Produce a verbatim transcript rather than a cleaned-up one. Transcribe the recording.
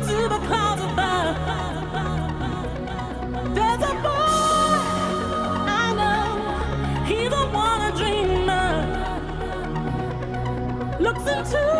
to the clouds above. There's a boy I know, he's the one I dream of. Looks into